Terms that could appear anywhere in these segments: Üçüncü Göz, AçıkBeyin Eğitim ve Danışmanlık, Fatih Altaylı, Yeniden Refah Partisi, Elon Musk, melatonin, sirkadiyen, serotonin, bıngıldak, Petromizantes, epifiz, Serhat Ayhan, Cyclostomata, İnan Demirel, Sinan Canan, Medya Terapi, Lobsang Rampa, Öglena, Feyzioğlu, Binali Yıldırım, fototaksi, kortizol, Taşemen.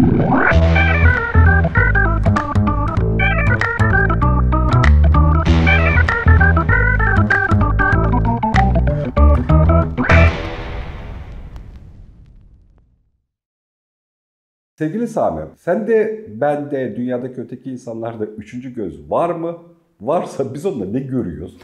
Sevgili Sami, sen de ben de dünyadaki öteki insanlarda üçüncü göz var mı? Varsa biz onunla ne görüyoruz?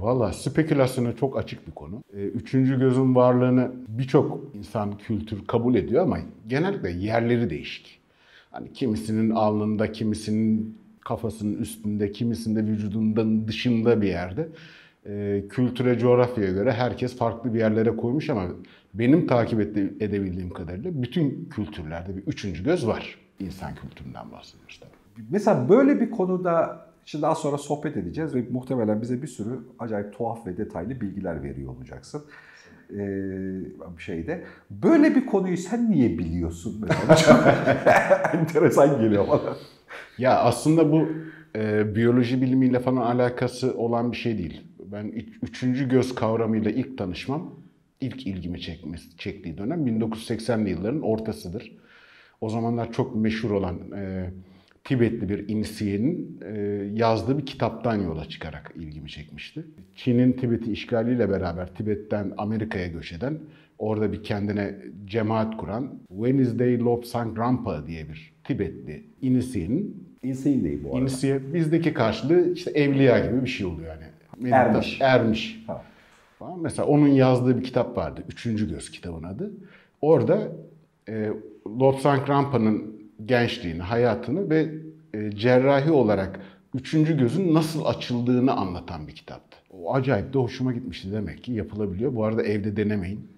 Valla spekülasyona çok açık bir konu. Üçüncü gözün varlığını birçok insan kültür kabul ediyor ama genellikle yerleri değişik. Hani kimisinin alnında, kimisinin kafasının üstünde, kimisinde vücudunun dışında bir yerde. Kültüre, coğrafyaya göre herkes farklı bir yerlere koymuş ama benim takip edebildiğim kadarıyla bütün kültürlerde bir üçüncü göz var. İnsan kültüründen bahsediyoruz tabii. Mesela böyle bir konuda şimdi daha sonra sohbet edeceğiz ve muhtemelen bize bir sürü acayip tuhaf ve detaylı bilgiler veriyor olacaksın. Böyle bir konuyu sen niye biliyorsun? Enteresan geliyor bana. Ya aslında bu biyoloji bilimiyle falan alakası olan bir şey değil. Ben üçüncü göz kavramıyla ilk tanışmam, ilk ilgimi çektiği dönem 1980'li yılların ortasıdır. O zamanlar çok meşhur olan Tibetli bir insiyenin yazdığı bir kitaptan yola çıkarak ilgimi çekmişti. Çin'in Tibet'i işgaliyle beraber Tibet'ten Amerika'ya göç eden, orada bir kendine cemaat kuran Wednesday Lobsang Rampa diye bir Tibetli insiyenin. İnsiye değil bu arada. İnsiye bizdeki karşılığı işte evliya gibi bir şey oluyor yani. Ermiş. Ha. Mesela onun yazdığı bir kitap vardı. Üçüncü Göz kitabın adı. Orada Lobsang Rampa'nın gençliğini, hayatını ve cerrahi olarak üçüncü gözün nasıl açıldığını anlatan bir kitaptı. O acayip de hoşuma gitmişti, demek ki yapılabiliyor. Bu arada evde denemeyin.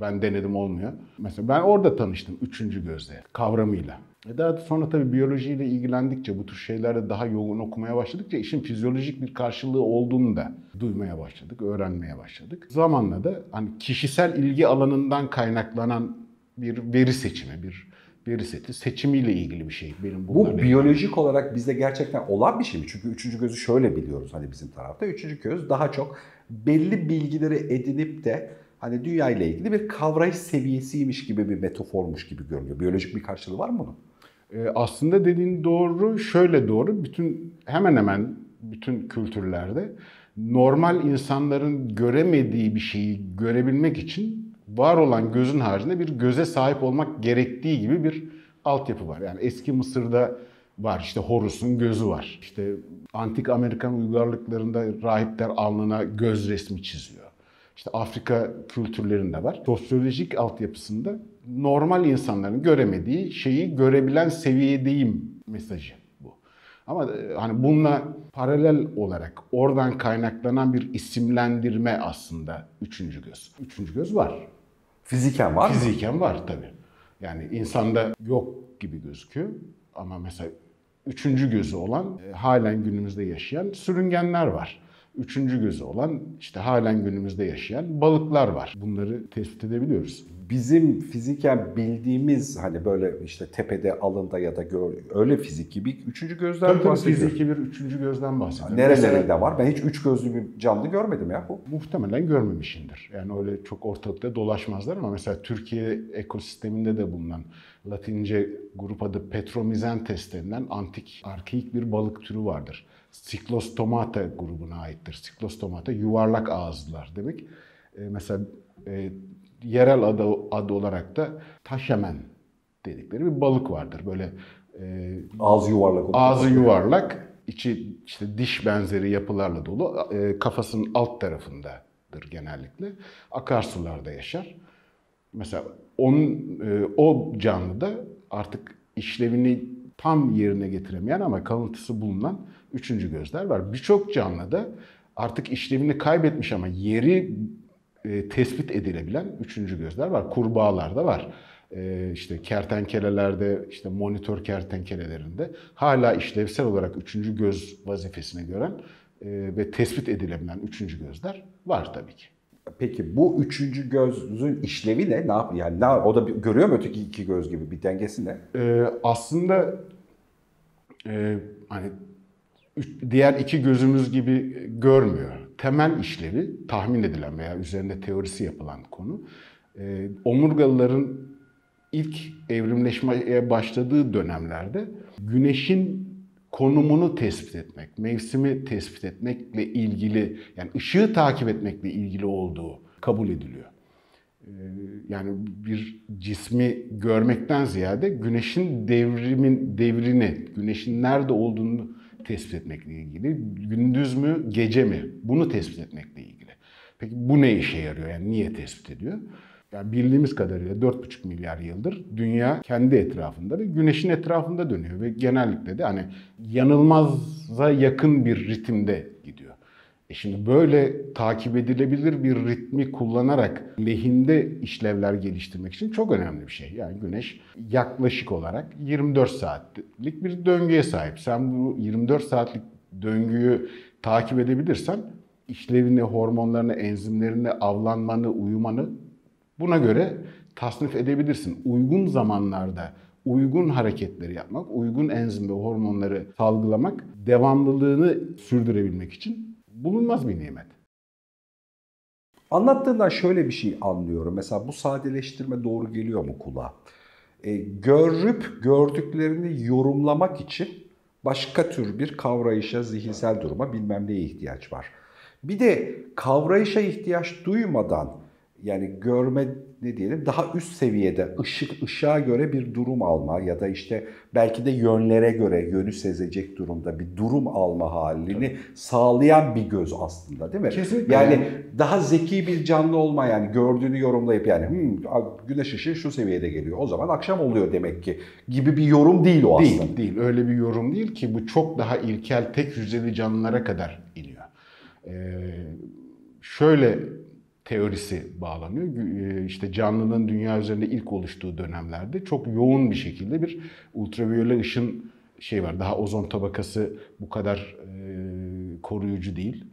Ben denedim, olmuyor. Mesela ben orada tanıştım üçüncü gözle kavramıyla. Daha sonra tabii biyolojiyle ilgilendikçe, bu tür şeylerde daha yoğun okumaya başladıkça işin fizyolojik bir karşılığı olduğunu da duymaya başladık, öğrenmeye başladık. Zamanla da hani kişisel ilgi alanından kaynaklanan bir veri seçimi, bir veri seti seçimiyle ilgili bir şey. Benim bu biyolojik olarak bizde gerçekten olan bir şey mi? Çünkü üçüncü gözü şöyle biliyoruz hani bizim tarafta. Üçüncü göz daha çok belli bilgileri edinip de hani dünya ile ilgili bir kavrayış seviyesiymiş gibi, bir metaformuş gibi görünüyor. Biyolojik bir karşılığı var mı bunun? Aslında dediğin doğru, şöyle doğru. Hemen hemen bütün kültürlerde normal insanların göremediği bir şeyi görebilmek için var olan gözün haricinde bir göze sahip olmak gerektiği gibi bir altyapı var. Yani eski Mısır'da var, işte Horus'un gözü var. İşte antik Amerikan uygarlıklarında rahipler alnına göz resmi çiziyor. İşte Afrika kültürlerinde var. Sosyolojik altyapısında normal insanların göremediği şeyi görebilen seviyedeyim mesajı bu. Ama hani bununla paralel olarak oradan kaynaklanan bir isimlendirme aslında üçüncü göz. Üçüncü göz var. Fiziken var mı? Fiziken var tabii. Yani insanda yok gibi gözüküyor ama mesela üçüncü gözü olan, halen günümüzde yaşayan sürüngenler var. Üçüncü gözü olan, işte halen günümüzde yaşayan balıklar var. Bunları tespit edebiliyoruz. Bizim fiziken bildiğimiz hani böyle işte tepede, alında ya da öyle fiziki bir üçüncü gözden bahsediyoruz. Fiziki bir üçüncü gözden bahsediyoruz. Nerelerinde var? Ben hiç üç gözlü bir canlı görmedim ya. Muhtemelen görmemişindir. Yani öyle çok ortalıkta dolaşmazlar ama mesela Türkiye ekosisteminde de bulunan Latince grup adı Petromizantes denilen antik, arkaik bir balık türü vardır. Cyclostomata grubuna aittir. Cyclostomata yuvarlak ağızlılar demek. Mesela yerel adı olarak da Taşemen dedikleri bir balık vardır. Böyle ağzı yuvarlak. Ağzı yuvarlak, içi işte diş benzeri yapılarla dolu. Kafasının alt tarafındadır genellikle. Akarsularda yaşar. Mesela o canlı da artık işlevini tam yerine getiremeyen ama kalıntısı bulunan üçüncü gözler var. Birçok canlıda artık işlevini kaybetmiş ama yeri tespit edilebilen üçüncü gözler var. Kurbağalarda var. İşte kertenkelelerde, işte monitör kertenkelelerinde hala işlevsel olarak üçüncü göz vazifesini gören ve tespit edilebilen üçüncü gözler var tabii ki. Peki bu üçüncü gözün işlevi ne? Ne yapıyor? Yani o da görüyor mu öteki iki göz gibi, bir dengesi ne? Aslında hani diğer iki gözümüz gibi görmüyor. Temel işlevi tahmin edilen veya üzerinde teorisi yapılan konu, omurgalıların ilk evrimleşmeye başladığı dönemlerde güneşin konumunu tespit etmek, mevsimi tespit etmekle ilgili, yani ışığı takip etmekle ilgili olduğu kabul ediliyor. Yani bir cismi görmekten ziyade güneşin devrini, güneşin nerede olduğunu tespit etmekle ilgili, gündüz mü, gece mi, bunu tespit etmekle ilgili. Peki bu ne işe yarıyor? Yani niye tespit ediyor? Yani bildiğimiz kadarıyla 4,5 milyar yıldır dünya kendi etrafında ve güneşin etrafında dönüyor ve genellikle de hani yanılmaza yakın bir ritimde gidiyor. Şimdi böyle takip edilebilir bir ritmi kullanarak lehinde işlevler geliştirmek için çok önemli bir şey. Yani güneş yaklaşık olarak 24 saatlik bir döngüye sahip. Sen bu 24 saatlik döngüyü takip edebilirsen işlevini, hormonlarını, enzimlerini, avlanmanı, uyumanı buna göre tasnif edebilirsin. Uygun zamanlarda uygun hareketleri yapmak, uygun enzim ve hormonları salgılamak, devamlılığını sürdürebilmek için bulunmaz bir nimet. Anlattığından şöyle bir şey anlıyorum. Mesela bu sadeleştirme doğru geliyor mu kulağa? Görüp gördüklerini yorumlamak için başka tür bir kavrayışa, zihinsel duruma, bilmem neye ihtiyaç var. Bir de kavrayışa ihtiyaç duymadan, yani görme, ne diyelim, daha üst seviyede ışığa göre bir durum alma ya da işte belki de yönlere göre yönü sezecek durumda bir durum alma halini sağlayan bir göz aslında, değil mi? Kesinlikle. Yani daha zeki bir canlı olma, yani gördüğünü yorumlayıp yani güneş ışığı şu seviyede geliyor, o zaman akşam oluyor demek ki gibi bir yorum değil o aslında. Değil. Öyle bir yorum değil ki, bu çok daha ilkel tek hücreli canlılara kadar iniyor. Şöyle teorisi bağlanıyor. İşte canlının dünya üzerinde ilk oluştuğu dönemlerde çok yoğun bir şekilde bir ultraviyole ışın var. Daha ozon tabakası bu kadar koruyucu değil.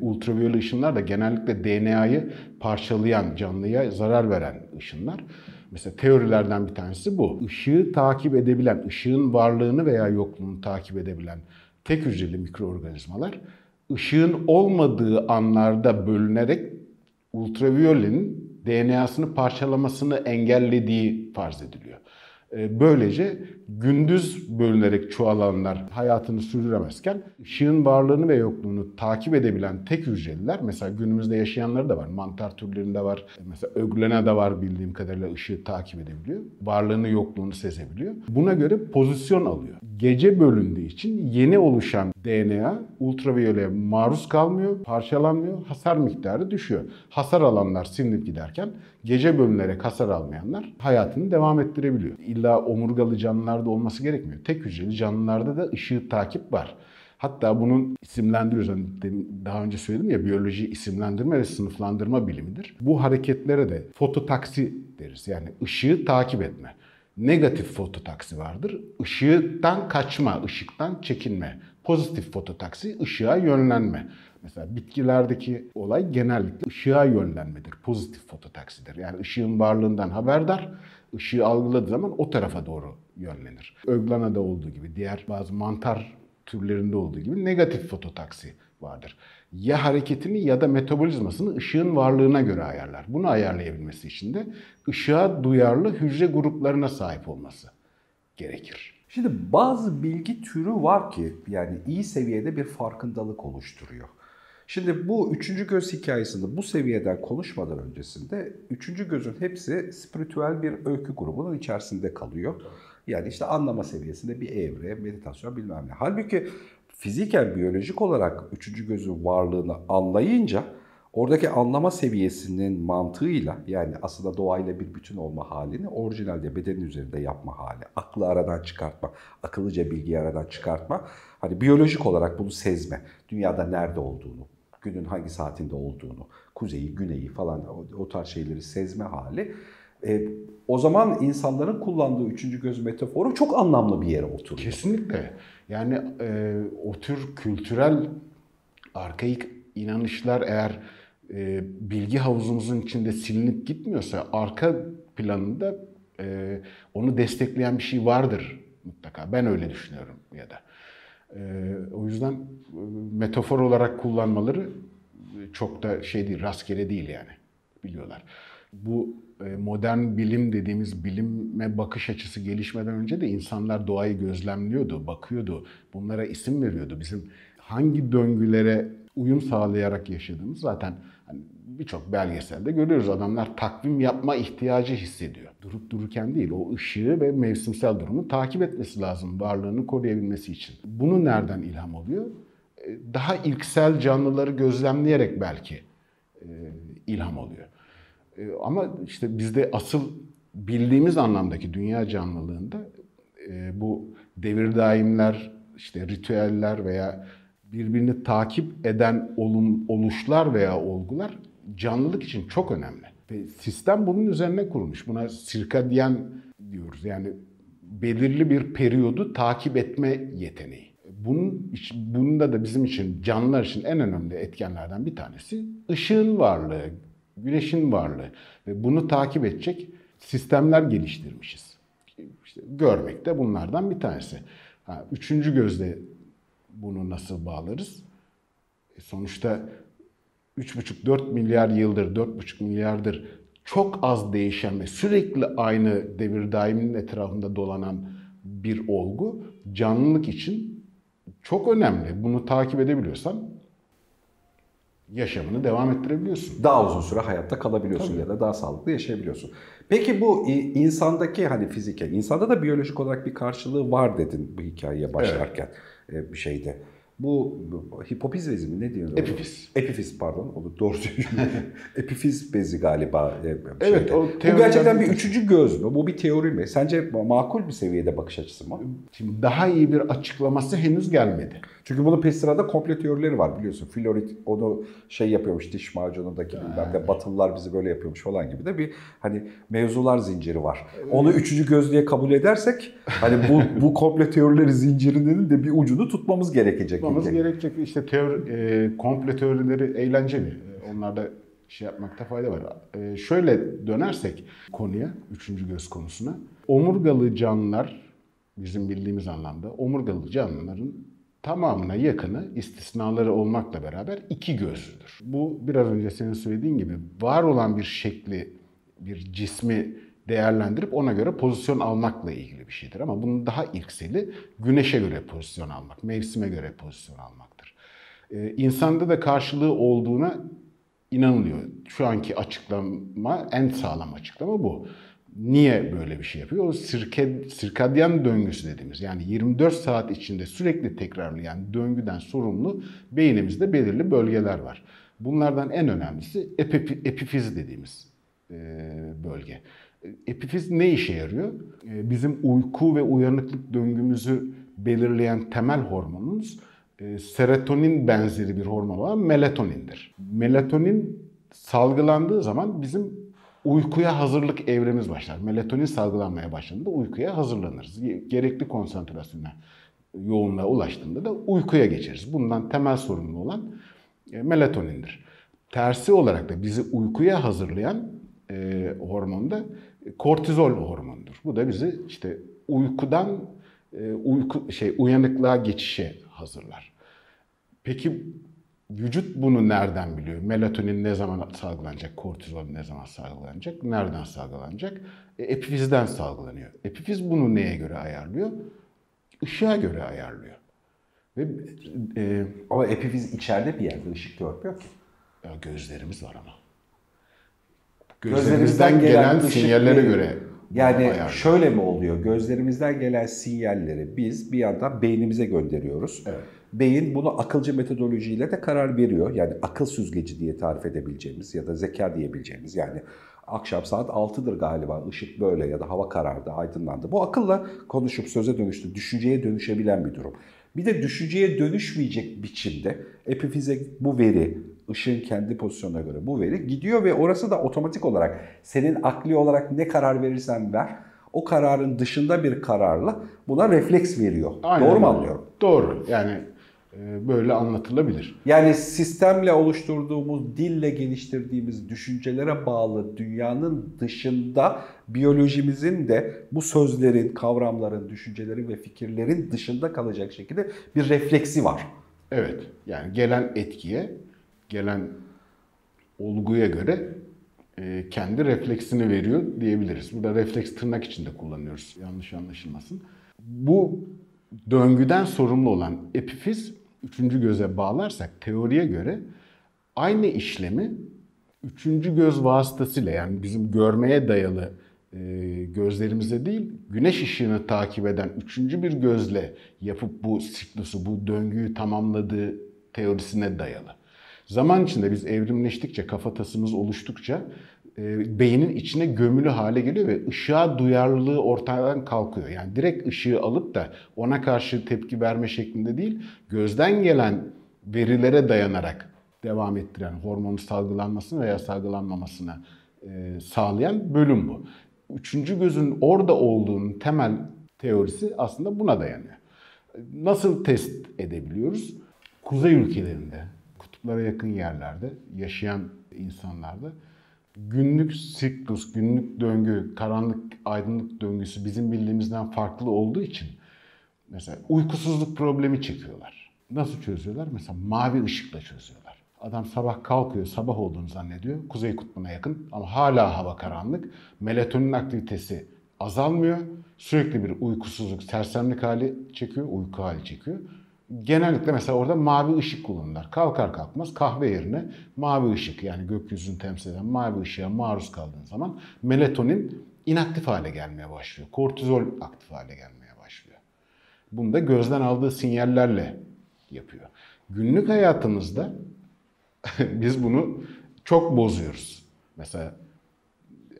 Ultraviyole ışınlar da genellikle DNA'yı parçalayan, canlıya zarar veren ışınlar. Mesela teorilerden bir tanesi bu. Işığı takip edebilen, ışığın varlığını veya yokluğunu takip edebilen tek hücreli mikroorganizmalar ışığın olmadığı anlarda bölünerek ultraviyolenin DNA'sını parçalamasını engellediği farz ediliyor. Böylece gündüz bölünerek çoğalanlar hayatını sürdüremezken ışığın varlığını ve yokluğunu takip edebilen tek hücreliler, mesela günümüzde yaşayanları da var, mantar türlerinde var, mesela öglena da var bildiğim kadarıyla, ışığı takip edebiliyor, varlığını yokluğunu sezebiliyor. Buna göre pozisyon alıyor. Gece bölündüğü için yeni oluşan DNA ultraviyoleye maruz kalmıyor, parçalanmıyor, hasar miktarı düşüyor. Hasar alanlar silinip giderken gece bölünerek hasar almayanlar hayatını devam ettirebiliyor. İlla omurgalı canlılarda olması gerekmiyor. Tek hücreli canlılarda da ışığı takip var. Hatta bunun isimlendiriyoruz. Daha önce söyledim ya, biyoloji isimlendirme ve sınıflandırma bilimidir. Bu hareketlere de fototaksi deriz. Yani ışığı takip etme. Negatif fototaksi vardır. Işıktan kaçma, ışıktan çekinme. Pozitif fototaksi, ışığa yönlenme. Mesela bitkilerdeki olay genellikle ışığa yönlenmedir. Pozitif fototaksidir. Yani ışığın varlığından haberdar, ışığı algıladığı zaman o tarafa doğru yönlenir. Öglana'da olduğu gibi, diğer bazı mantar türlerinde olduğu gibi negatif fototaksi vardır. Ya hareketini ya da metabolizmasını ışığın varlığına göre ayarlar. Bunu ayarlayabilmesi için de ışığa duyarlı hücre gruplarına sahip olması gerekir. Şimdi bazı bilgi türü var ki yani iyi seviyede bir farkındalık oluşturuyor. Şimdi bu üçüncü göz hikayesinde bu seviyeden konuşmadan öncesinde üçüncü gözün hepsi spiritüel bir öykü grubunun içerisinde kalıyor. Yani işte anlama seviyesinde bir evre, meditasyon, bilmem ne. Halbuki fiziken, biyolojik olarak üçüncü gözün varlığını anlayınca oradaki anlama seviyesinin mantığıyla, yani aslında doğayla bir bütün olma halini orijinalde bedenin üzerinde yapma hali, aklı aradan çıkartma, akıllıca bilgiyi aradan çıkartma, hani biyolojik olarak bunu sezme, dünyada nerede olduğunu, günün hangi saatinde olduğunu, kuzeyi, güneyi falan o tarz şeyleri sezme hali. O zaman insanların kullandığı üçüncü göz metaforu çok anlamlı bir yere oturuyor. Kesinlikle. Yani o tür kültürel arkaik inanışlar eğer bilgi havuzumuzun içinde silinip gitmiyorsa arka planında onu destekleyen bir şey vardır mutlaka. Ben öyle düşünüyorum ya da. O yüzden metafor olarak kullanmaları çok da rastgele değil yani, biliyorlar. bu modern bilim dediğimiz bilime bakış açısı gelişmeden önce de insanlar doğayı gözlemliyordu, bakıyordu, bunlara isim veriyordu. Bizim hangi döngülere uyum sağlayarak yaşadığımız zaten birçok belgeselde görüyoruz. Adamlar takvim yapma ihtiyacı hissediyor. Durup dururken değil, o ışığı ve mevsimsel durumu takip etmesi lazım varlığını koruyabilmesi için. Bunu nereden ilham alıyor? Daha ilksel canlıları gözlemleyerek belki ilham alıyor. Ama işte bizde asıl bildiğimiz anlamdaki dünya canlılığında bu devir daimler, işte ritüeller veya birbirini takip eden oluşlar veya olgular canlılık için çok önemli. Ve sistem bunun üzerine kurulmuş. Buna sirkadiyen diyoruz. Yani belirli bir periyodu takip etme yeteneği. Bunda da bizim için, canlılar için en önemli etkenlerden bir tanesi ışığın varlığı, güneşin varlığı ve bunu takip edecek sistemler geliştirmişiz. İşte görmek de bunlardan bir tanesi. Üçüncü gözle bunu nasıl bağlarız? Sonuçta 3,5-4 milyar yıldır, 4,5 milyardır çok az değişen ve sürekli aynı devir daiminin etrafında dolanan bir olgu canlılık için çok önemli. Bunu takip edebiliyorsan yaşamını devam ettirebiliyorsun. Daha uzun süre hayatta kalabiliyorsun. Tabii. Ya da daha sağlıklı yaşayabiliyorsun. Peki bu insandaki hani fizike, insanda da biyolojik olarak bir karşılığı var dedin bu hikayeye başlarken. Evet. Bir şeyde. Bu hipofiz bezi mi? Ne diyorlar? Epifiz. Epifiz pardon. Onu doğru söylüyorum. Epifiz bezi galiba. Evet. O bu gerçekten bir üçüncü göz mü? Bu bir teori mi? Sence makul bir seviyede bakış açısı mı? Şimdi daha iyi bir açıklaması henüz gelmedi. Çünkü bunun peşsırada komple teorileri var biliyorsun. Florid onu şey yapıyormuş diş macunundaki bilmem de Batılılar bizi böyle yapıyormuş falan gibi de bir hani mevzular zinciri var. Onu üçüncü göz diye kabul edersek hani bu komple teorileri zincirinin de bir ucunu tutmamız gerekecek. Gerekecek. İşte komple teorileri eğlenceli. Onlarda şey yapmakta fayda var. Şöyle dönersek konuya, üçüncü göz konusuna. Omurgalı canlılar, bizim bildiğimiz anlamda omurgalı canlıların tamamına yakını, istisnaları olmakla beraber iki gözlüdür. Bu biraz önce senin söylediğin gibi var olan bir şekli, bir cismi değerlendirip ona göre pozisyon almakla ilgili bir şeydir. Ama bunun daha ilkseli güneşe göre pozisyon almak, mevsime göre pozisyon almaktır. İnsanda da karşılığı olduğuna inanılıyor. Şu anki açıklama, en sağlam açıklama bu. Niye böyle bir şey yapıyor? O sirkadiyen döngüsü dediğimiz, yani 24 saat içinde sürekli tekrarlayan döngüden sorumlu beynimizde belirli bölgeler var. Bunlardan en önemlisi epifiz dediğimiz bölge. Epifiz ne işe yarıyor? Bizim uyku ve uyanıklık döngümüzü belirleyen temel hormonumuz serotonin benzeri bir hormon olan melatonindir. Melatonin salgılandığı zaman bizim uykuya hazırlık evremiz başlar. Melatonin salgılanmaya başladığında uykuya hazırlanırız. Gerekli konsantrasyona, yoğunluğa ulaştığında da uykuya geçeriz. Bundan temel sorumlu olan melatonindir. Tersi olarak da bizi uykuya hazırlayan hormon da kortizol hormonudur. Bu da bizi işte uykudan uyanıklığa geçişe hazırlar. Peki vücut bunu nereden biliyor? Melatonin ne zaman salgılanacak? Kortizol ne zaman salgılanacak? Nereden salgılanacak? Epifizden salgılanıyor. Epifiz bunu neye göre ayarlıyor? Işığa göre ayarlıyor. Ve ama epifiz içeride bir yerde, ışık görmüyor ki. Gözlerimiz var ama. Gözlerimizden gelen sinyallere göre. Yani ayarlıyor. Şöyle mi oluyor? Gözlerimizden gelen sinyalleri biz bir yandan beynimize gönderiyoruz. Evet. Beyin bunu akılcı metodolojiyle de karar veriyor. Yani akıl süzgeci diye tarif edebileceğimiz ya da zeka diyebileceğimiz. Yani akşam saat 6'dır galiba ışık böyle ya da hava karardı, aydınlandı. Bu akılla konuşup söze dönüştü, düşünceye dönüşebilen bir durum. Bir de düşünceye dönüşmeyecek biçimde epifize bu veri, ışığın kendi pozisyonuna göre bu veri gidiyor ve orası da otomatik olarak senin akli olarak ne karar verirsen ver, o kararın dışında bir kararla buna refleks veriyor. Aynen. Doğru mu anlıyorum? Doğru. Yani böyle anlatılabilir. Yani sistemle oluşturduğumuz, dille geliştirdiğimiz düşüncelere bağlı dünyanın dışında biyolojimizin de bu sözlerin, kavramların, düşüncelerin ve fikirlerin dışında kalacak şekilde bir refleksi var. Evet. Yani gelen etkiye, gelen olguya göre kendi refleksini veriyor diyebiliriz. Burada refleks tırnak içinde kullanıyoruz, yanlış anlaşılmasın. Bu döngüden sorumlu olan epifiz, üçüncü göze bağlarsak teoriye göre aynı işlemi üçüncü göz vasıtasıyla, yani bizim görmeye dayalı gözlerimize değil, güneş ışığını takip eden üçüncü bir gözle yapıp bu siklusu, bu döngüyü tamamladığı teorisine dayalı. Zaman içinde biz evrimleştikçe, kafatasımız oluştukça beynin içine gömülü hale geliyor ve ışığa duyarlılığı ortadan kalkıyor. Yani direkt ışığı alıp da ona karşı tepki verme şeklinde değil, gözden gelen verilere dayanarak devam ettiren, hormonun salgılanmasını veya salgılanmamasını sağlayan bölüm bu. Üçüncü gözün orada olduğunun temel teorisi aslında buna dayanıyor. Nasıl test edebiliyoruz? Kuzey ülkelerinde, kutuplara yakın yerlerde yaşayan insanlarda günlük siklus, günlük döngü, karanlık aydınlık döngüsü bizim bildiğimizden farklı olduğu için mesela uykusuzluk problemi çekiyorlar. Nasıl çözüyorlar? Mesela mavi ışıkla çözüyorlar. Adam sabah kalkıyor, sabah olduğunu zannediyor. Kuzey kutbuna yakın ama hala hava karanlık. Melatonin aktivitesi azalmıyor. Sürekli bir uykusuzluk, sersemlik hali çekiyor, uyku hali çekiyor. Genellikle mesela orada mavi ışık kullanırlar. Kalkar kalkmaz kahve yerine mavi ışık, yani gökyüzünü temsil eden mavi ışığa maruz kaldığın zaman melatonin inaktif hale gelmeye başlıyor. Kortizol aktif hale gelmeye başlıyor. Bunu da gözden aldığı sinyallerle yapıyor. Günlük hayatımızda biz bunu çok bozuyoruz. Mesela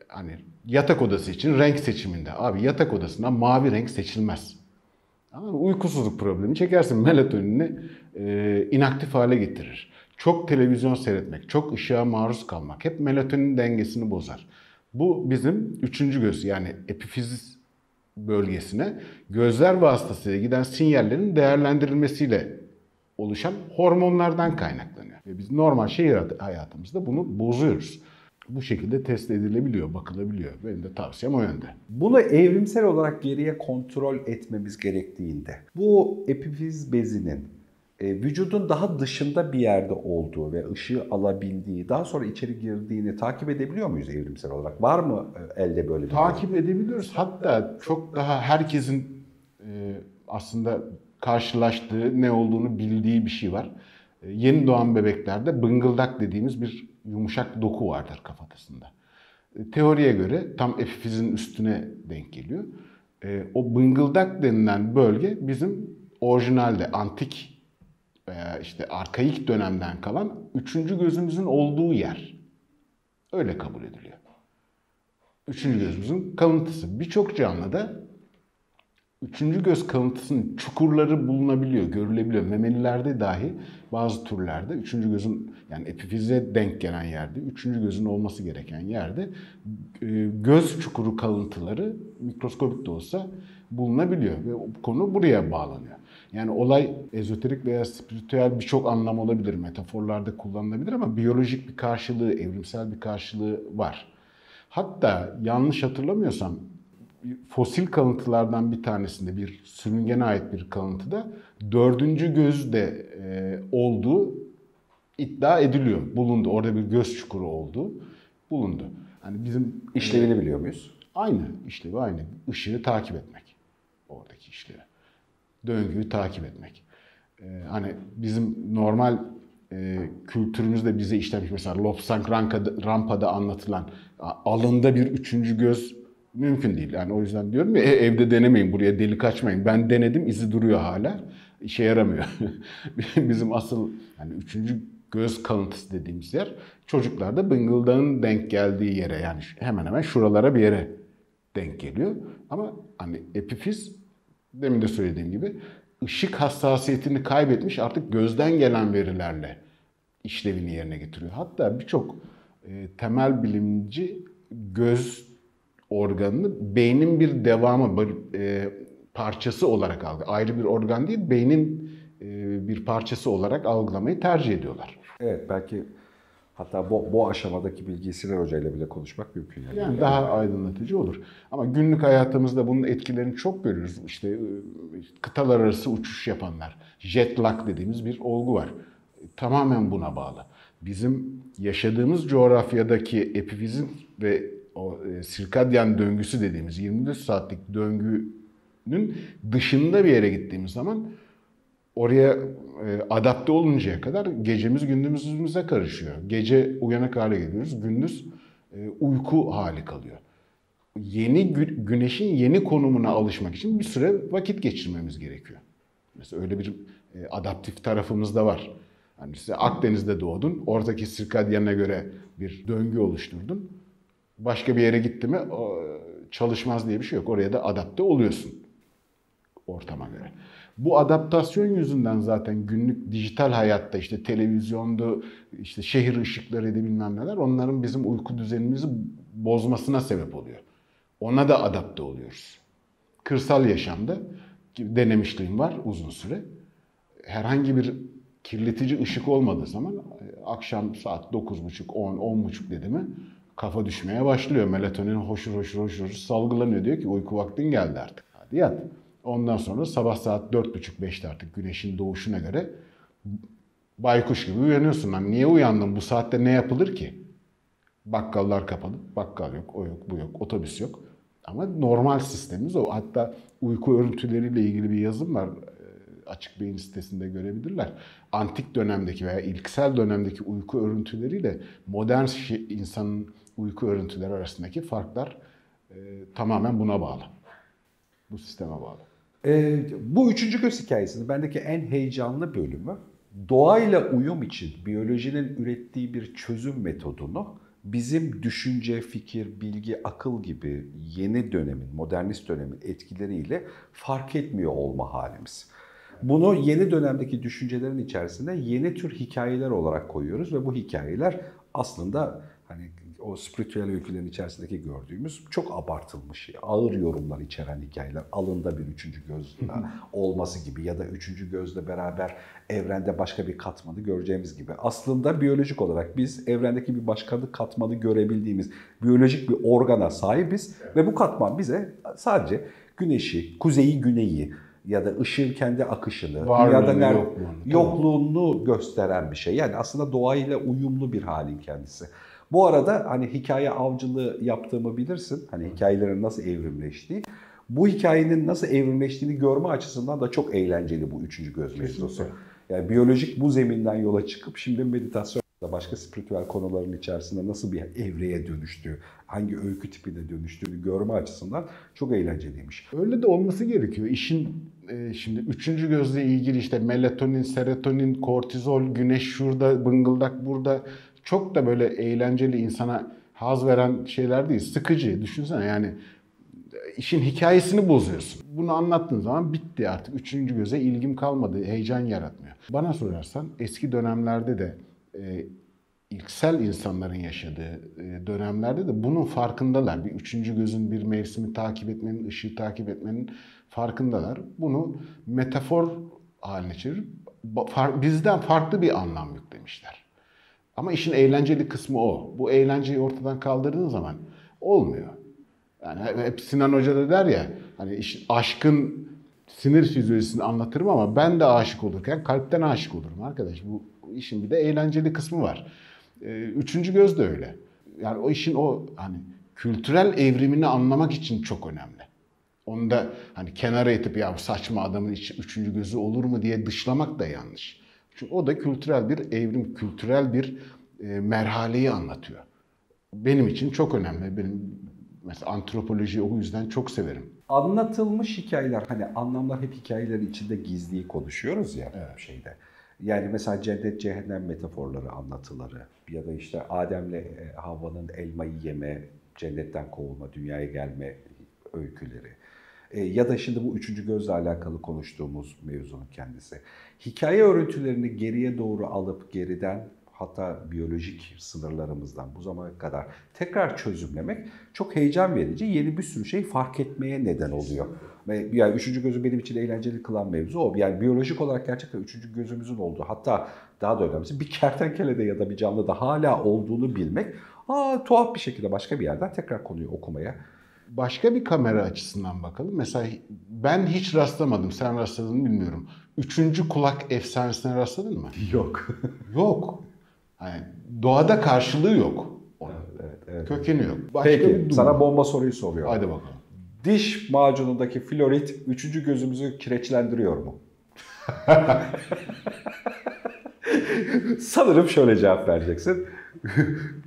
hani yatak odası için renk seçiminde. Abi yatak odasına mavi renk seçilmez. Ama uykusuzluk problemi çekersin, melatoninini inaktif hale getirir. Çok televizyon seyretmek, çok ışığa maruz kalmak hep melatonin dengesini bozar. Bu bizim üçüncü göz, yani epifiz bölgesine gözler vasıtasıyla giden sinyallerin değerlendirilmesiyle oluşan hormonlardan kaynaklanıyor. Ve biz normal şehir hayatımızda bunu bozuyoruz. Bu şekilde test edilebiliyor, bakılabiliyor. Benim de tavsiyem o yönde. Bunu evrimsel olarak geriye kontrol etmemiz gerektiğinde bu epifiz bezinin vücudun daha dışında bir yerde olduğu ve ışığı alabildiği, daha sonra içeri girdiğini takip edebiliyor muyuz evrimsel olarak? Var mı elde böyle bir takip edebiliyoruz. Hatta çok daha herkesin aslında karşılaştığı, ne olduğunu bildiği bir şey var. Yeni doğan bebeklerde bıngıldak dediğimiz bir yumuşak doku vardır kafatasında. Teoriye göre tam epifizin üstüne denk geliyor. O bıngıldak denilen bölge bizim orijinalde antik veya işte arkaik dönemden kalan üçüncü gözümüzün olduğu yer. Öyle kabul ediliyor. Üçüncü gözümüzün kalıntısı. Birçok canlıda üçüncü göz kalıntısının çukurları bulunabiliyor, görülebiliyor. Memelilerde dahi bazı türlerde üçüncü gözün, yani epifize denk gelen yerde, üçüncü gözün olması gereken yerde göz çukuru kalıntıları mikroskobik de olsa bulunabiliyor. Ve konu buraya bağlanıyor. Yani olay ezoterik veya spiritüel birçok anlam olabilir, metaforlarda kullanılabilir ama biyolojik bir karşılığı, evrimsel bir karşılığı var. Hatta yanlış hatırlamıyorsam fosil kalıntılardan bir tanesinde, bir sürüngene ait bir kalıntıda dördüncü göz de olduğu iddia ediliyor, bulundu. Orada bir göz çukuru olduğu bulundu. Yani bizim işlevini biliyor muyuz? Aynı işlevi, aynı. Işığı takip etmek. Oradaki işlevi. Döngüyü takip etmek. Hani bizim normal kültürümüzde bize işlemiş, mesela Lobsang Rampa'da anlatılan alında bir üçüncü göz mümkün değil. Yani o yüzden diyorum ya, evde denemeyin, buraya delik açmayın. Ben denedim, izi duruyor hala. İşe yaramıyor. Bizim asıl, yani üçüncü göz kalıntısı dediğimiz yer çocuklarda bıngıldağın denk geldiği yere, yani hemen hemen şuralara bir yere denk geliyor. Ama hani epifiz, demin de söylediğim gibi, ışık hassasiyetini kaybetmiş, artık gözden gelen verilerle işlevini yerine getiriyor. Hatta birçok temel bilimci göz organını beynin bir devamı, bir parçası olarak algı. Ayrı bir organ değil, beynin bir parçası olarak algılamayı tercih ediyorlar. Evet, belki hatta bu aşamadaki bilgiyi Sinan Hoca ile bile konuşmak mümkün. Yani daha aydınlatıcı olur. Ama günlük hayatımızda bunun etkilerini çok görüyoruz. İşte kıtalar arası uçuş yapanlar, jet lag dediğimiz bir olgu var. Tamamen buna bağlı. bizim yaşadığımız coğrafyadaki epifizin ve o sirkadiyen döngüsü dediğimiz 24 saatlik döngünün dışında bir yere gittiğimiz zaman oraya adapte oluncaya kadar gecemiz gündüzümüze karışıyor. Gece uyanık hale geliyoruz, gündüz uyku hali kalıyor. Yeni güneşin yeni konumuna alışmak için bir süre vakit geçirmemiz gerekiyor. Mesela öyle bir adaptif tarafımız da var. Yani size Akdeniz'de doğdun, oradaki sirkadiyenine göre bir döngü oluşturdun. Başka bir yere gitti mi çalışmaz diye bir şey yok. Oraya da adapte oluyorsun ortama göre. Bu adaptasyon yüzünden zaten günlük dijital hayatta işte televizyondu, işte şehir ışıklarıydı bilmem neler, onların bizim uyku düzenimizi bozmasına sebep oluyor. Ona da adapte oluyoruz. Kırsal yaşamda denemişliğim var uzun süre. Herhangi bir kirletici ışık olmadığı zaman akşam saat 9.30, 10, 10.30 dedi mi kafa düşmeye başlıyor. Melatonin hoşur hoşur salgılanıyor. Diyor ki uyku vaktin geldi artık. Hadi yat. Ondan sonra sabah saat 4.30-5'te artık güneşin doğuşuna göre baykuş gibi uyanıyorsun. Lan niye uyandın? Bu saatte ne yapılır ki? Bakkallar kapalı. Bakkal yok, o yok, bu yok, otobüs yok. Ama normal sistemimiz o. Hatta uyku örüntüleriyle ilgili bir yazım var. AçıkBeyin sitesinde görebilirler. Antik dönemdeki veya ilksel dönemdeki uyku örüntüleriyle modern insanın uyku örüntüleri arasındaki farklar tamamen buna bağlı. Bu sisteme bağlı. Bu üçüncü göz hikayesinin bendeki en heyecanlı bölümü, doğayla uyum için biyolojinin ürettiği bir çözüm metodunu bizim düşünce, fikir, bilgi, akıl gibi yeni dönemin, modernist dönemin etkileriyle fark etmiyor olma halimiz. Bunu yeni dönemdeki düşüncelerin içerisinde yeni tür hikayeler olarak koyuyoruz ve bu hikayeler aslında hani o spiritüel öykülerin içerisindeki gördüğümüz çok abartılmış, ağır yorumlar içeren hikayeler. Alında bir üçüncü göz olması gibi ya da üçüncü gözle beraber evrende başka bir katmanı göreceğimiz gibi. Aslında biyolojik olarak biz evrendeki bir başka bir katmanı görebildiğimiz biyolojik bir organa sahibiz ve bu katman bize sadece güneşi, kuzeyi, güneyi, ya da ışığın kendi akışını, dünyada yokluğunu gösteren bir şey. Yani aslında doğayla uyumlu bir halin kendisi. Bu arada hani hikaye avcılığı yaptığımı bilirsin. Hani hikayelerin nasıl evrimleştiği. Bu hikayenin nasıl evrimleştiğini görme açısından da çok eğlenceli bu üçüncü göz mevzusu. Yani biyolojik bu zeminden yola çıkıp şimdi meditasyon da başka spiritüel konuların içerisinde nasıl bir evreye dönüştüğü, hangi öykü tipine dönüştüğünü görme açısından çok eğlenceliymiş. Öyle de olması gerekiyor. İşin şimdi üçüncü gözle ilgili işte melatonin, serotonin, kortizol, güneş şurada, bıngıldak burada, çok da böyle eğlenceli, insana haz veren şeyler değil. Sıkıcı. Düşünsene yani işin hikayesini bozuyorsun. Bunu anlattığın zaman bitti artık. Üçüncü göze ilgim kalmadı. Heyecan yaratmıyor. Bana sorarsan eski dönemlerde de ilksel insanların yaşadığı dönemlerde de bunun farkındalar. Bir üçüncü gözün bir mevsimi takip etmenin, ışığı takip etmenin farkındalar. Bunu metafor haline çevirip bizden farklı bir anlam yüklemişler. Ama işin eğlenceli kısmı o. Bu eğlenceyi ortadan kaldırdığın zaman olmuyor. Yani hep Sinan Hoca da der ya, hani aşkın sinir fizyolojisini anlatırım ama ben de aşık olurken kalpten aşık olurum arkadaş. Bu işin bir de eğlenceli kısmı var. Üçüncü göz de öyle. Yani o işin o hani kültürel evrimini anlamak için çok önemli. Onu da hani kenara itip ya saçma adamın üçüncü gözü olur mu diye dışlamak da yanlış. Çünkü o da kültürel bir evrim, kültürel bir merhaleyi anlatıyor. Benim için çok önemli. Benim mesela antropolojiyi o yüzden çok severim. Anlatılmış hikayeler, hani anlamlar hep hikayelerin içinde gizliyi konuşuyoruz ya, evet. Şeyde. Yani mesela cennet cehennem metaforları, anlatıları ya da işte Adem'le Havva'nın elmayı yeme, cennetten kovulma, dünyaya gelme öyküleri. Ya da şimdi bu üçüncü gözle alakalı konuştuğumuz mevzunun kendisi. Hikaye örüntülerini geriye doğru alıp geriden, hatta biyolojik sınırlarımızdan bu zamana kadar tekrar çözümlemek çok heyecan verici, yeni bir sürü şey fark etmeye neden oluyor. Yani üçüncü gözü benim için eğlenceli kılan mevzu o. Yani biyolojik olarak gerçekten üçüncü gözümüzün olduğu, hatta daha da önemlisi bir kertenkelede ya da bir canlıda hala olduğunu bilmek, tuhaf bir şekilde başka bir yerden tekrar konuyu okumaya. Başka bir kamera açısından bakalım. Mesela ben hiç rastlamadım, sen rastladın bilmiyorum. Üçüncü kulak efsanesine rastladın mı? Yok. Yok. Yani doğada karşılığı yok. Evet. Kökeni yok. Peki, sana bomba soruyu soruyor. Hadi bakalım. Diş macunundaki florit 3. gözümüzü kireçlendiriyor mu? Sanırım şöyle cevap vereceksin.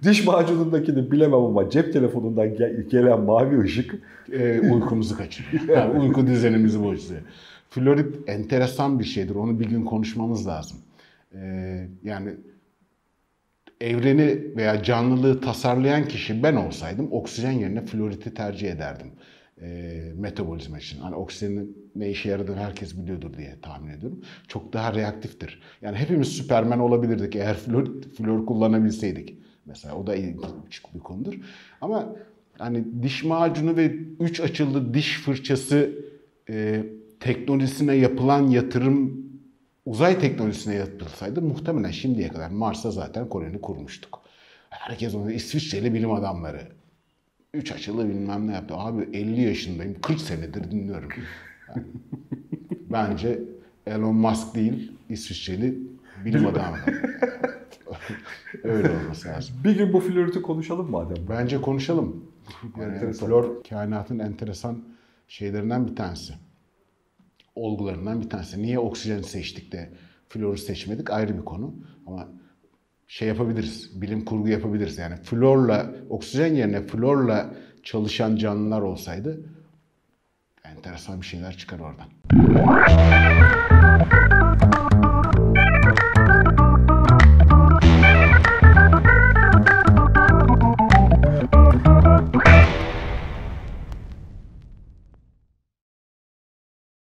Diş macunundakini bilemem ama cep telefonundan gelen mavi ışık uykumuzu kaçırıyor. Yani uyku düzenimizi bozuyor. Florit enteresan bir şeydir. Onu bir gün konuşmamız lazım. Yani evreni veya canlılığı tasarlayan kişi ben olsaydım oksijen yerine floriti tercih ederdim. Metabolizma için. Hani oksijenin ne işe yaradığını herkes biliyordur diye tahmin ediyorum. Çok daha reaktiftir. Yani hepimiz Süpermen olabilirdik eğer flor kullanabilseydik. Mesela o da ilginç bir konudur. Ama hani diş macunu ve 3 açılı diş fırçası teknolojisine yapılan yatırım uzay teknolojisine yapılsaydı muhtemelen şimdiye kadar Mars'a zaten koloni kurmuştuk. Herkes onu İsviçreli bilim adamları 3 açılı bilmem ne yaptı. Abi 50 yaşındayım, 40 senedir dinliyorum. Yani, bence Elon Musk değil, İsviçreli bilim adamı. Öyle olması lazım. Bir gün bu flörtü konuşalım madem. Bence konuşalım. Yani flör kainatın enteresan şeylerinden bir tanesi. Olgularından bir tanesi. Niye oksijeni seçtik de floru seçmedik ayrı bir konu. Ama şey yapabiliriz, bilim kurgu yapabiliriz. Yani florla, oksijen yerine florla çalışan canlılar olsaydı enteresan bir şeyler çıkar oradan.